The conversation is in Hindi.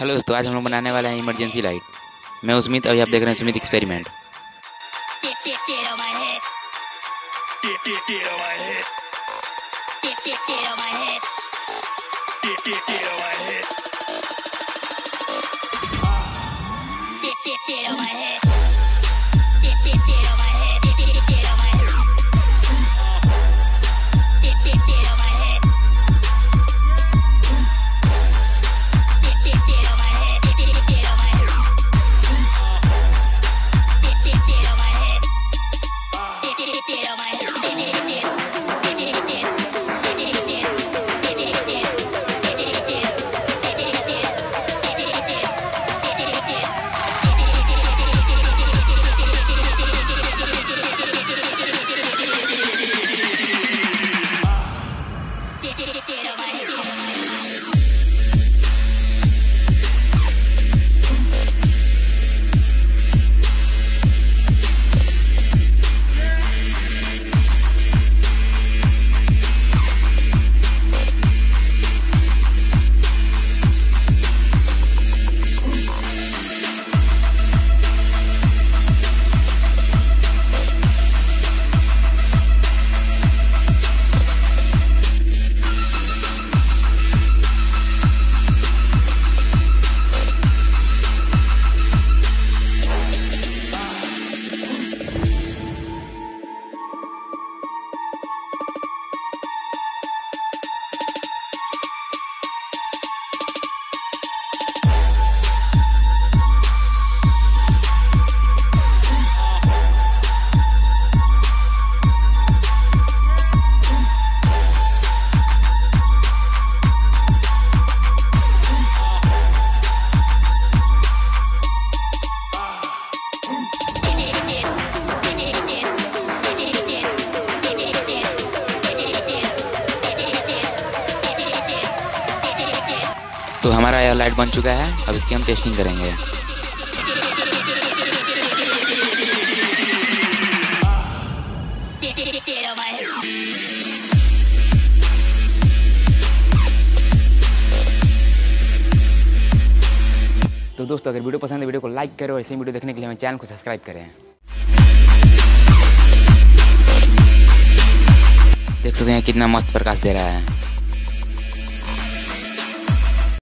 हेलो दोस्तों, आज हम लोग बनाने वाले हैं इमरजेंसी लाइट। मैं हूं सुमित, अभी आप देख रहे हैं सुमित एक्सपेरिमेंट। तो हमारा यह लाइट बन चुका है, अब इसकी हम टेस्टिंग करेंगे। तो दोस्तों, अगर वीडियो पसंद है वीडियो को लाइक करें और ऐसे वीडियो देखने के लिए हमारे चैनल को सब्सक्राइब करें। देख सकते हैं कितना मस्त प्रकाश दे रहा है।